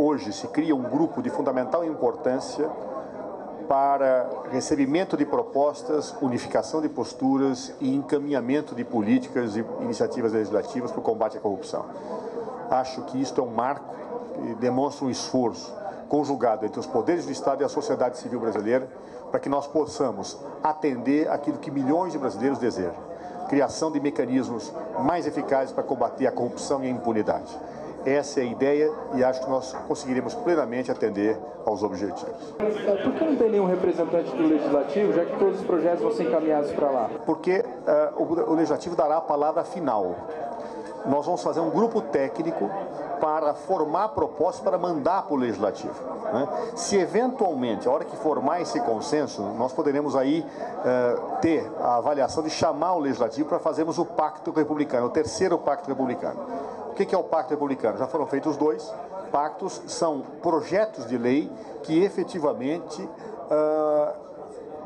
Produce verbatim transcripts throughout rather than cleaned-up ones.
Hoje se cria um grupo de fundamental importância para recebimento de propostas, unificação de posturas e encaminhamento de políticas e iniciativas legislativas para o combate à corrupção. Acho que isto é um marco que demonstra um esforço conjugado entre os poderes do Estado e a sociedade civil brasileira para que nós possamos atender aquilo que milhões de brasileiros desejam. Criação de mecanismos mais eficazes para combater a corrupção e a impunidade. Essa é a ideia e acho que nós conseguiremos plenamente atender aos objetivos. Por que não tem nenhum representante do Legislativo, já que todos os projetos vão ser encaminhados para lá? Porque uh, o Legislativo dará a palavra final. Nós vamos fazer um grupo técnico para formar propostas para mandar para o Legislativo, né? Se eventualmente, a hora que formar esse consenso, nós poderemos aí uh, ter a avaliação de chamar o Legislativo para fazermos o Pacto Republicano, o terceiro Pacto Republicano. O que é o Pacto Republicano? Já foram feitos dois. Pactos são projetos de lei que efetivamente uh,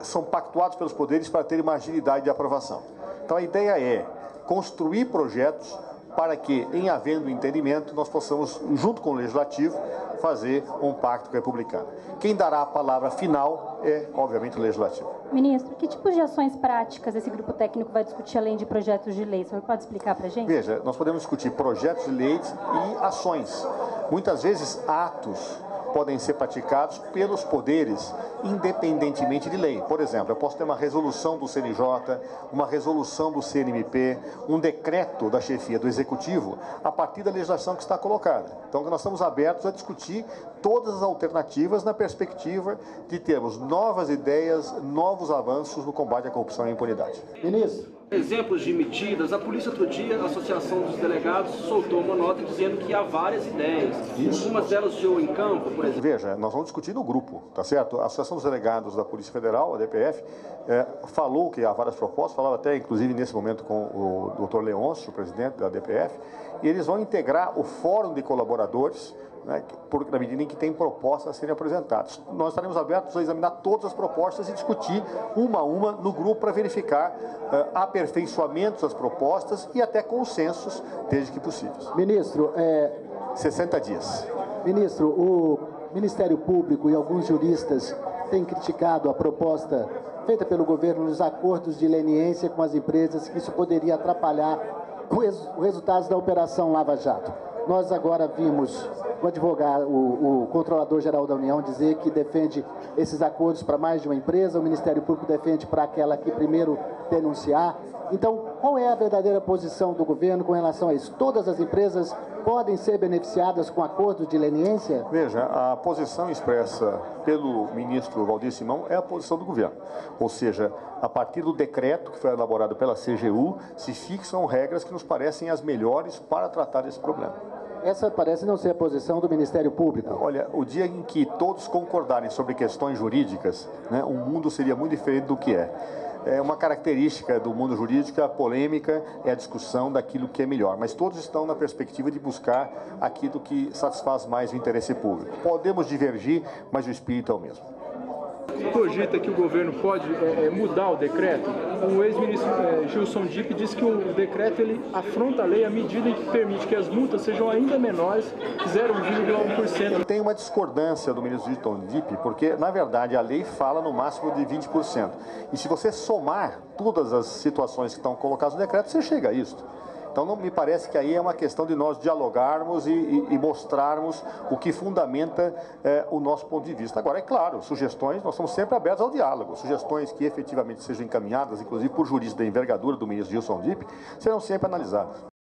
são pactuados pelos poderes para terem uma agilidade de aprovação. Então a ideia é construir projetos para que, em havendo entendimento, nós possamos, junto com o Legislativo, fazer um pacto republicano. Quem dará a palavra final é, obviamente, o Legislativo. Ministro, que tipo de ações práticas esse grupo técnico vai discutir além de projetos de lei? O senhor pode explicar para a gente? Veja, nós podemos discutir projetos de lei e ações. Muitas vezes, atos podem ser praticados pelos poderes, independentemente de lei. Por exemplo, eu posso ter uma resolução do C N J, uma resolução do C N M P, um decreto da chefia do Executivo, a partir da legislação que está colocada. Então, nós estamos abertos a discutir todas as alternativas na perspectiva de termos novas ideias, novos avanços no combate à corrupção e à impunidade. Ministro. Exemplos de medidas, a polícia outro dia, a Associação dos Delegados, soltou uma nota dizendo que há várias ideias. Isso. Algumas delas de ou em campo, por exemplo. Veja, nós vamos discutir no grupo, tá certo? A Associação dos Delegados da Polícia Federal, a D P F, é, falou que há várias propostas, falava até, inclusive, nesse momento com o doutor Leôncio, o presidente da D P F, e eles vão integrar o Fórum de Colaboradores, né, por, na medida em que tem propostas a serem apresentadas. Nós estaremos abertos a examinar todas as propostas e discutir uma a uma no grupo para verificar uh, aperfeiçoamentos das propostas e até consensos, desde que possíveis. Ministro, é... sessenta dias. Ministro, o Ministério Público e alguns juristas têm criticado a proposta feita pelo governo nos acordos de leniência com as empresas, que isso poderia atrapalhar os resultados da Operação Lava Jato. Nós agora vimos... O advogado, o, o Controlador-Geral da União dizer que defende esses acordos para mais de uma empresa, o Ministério Público defende para aquela que primeiro denunciar. Então, qual é a verdadeira posição do governo com relação a isso? Todas as empresas podem ser beneficiadas com acordos de leniência? Veja, a posição expressa pelo ministro Valdir Simão é a posição do governo. Ou seja, a partir do decreto que foi elaborado pela C G U, se fixam regras que nos parecem as melhores para tratar esse problema. Essa parece não ser a posição do Ministério Público. Olha, o dia em que todos concordarem sobre questões jurídicas, né, o mundo seria muito diferente do que é. É uma característica do mundo jurídico, a polêmica é a discussão daquilo que é melhor. Mas todos estão na perspectiva de buscar aquilo que satisfaz mais o interesse público. Podemos divergir, mas o espírito é o mesmo. Cogita que o governo pode é, mudar o decreto? O ex-ministro é, Gilson Dipp disse que o decreto ele afronta a lei à medida em que permite que as multas sejam ainda menores, zero vírgula um por cento. Tem uma discordância do ministro Gilson Dipp, porque, na verdade, a lei fala no máximo de vinte por cento. E se você somar todas as situações que estão colocadas no decreto, você chega a isso. Então, não me parece que aí é uma questão de nós dialogarmos e, e, e mostrarmos o que fundamenta eh, o nosso ponto de vista. Agora, é claro, sugestões, nós estamos sempre abertos ao diálogo. Sugestões que efetivamente sejam encaminhadas, inclusive por juristas da envergadura do ministro Gilson Dipp, serão sempre analisadas.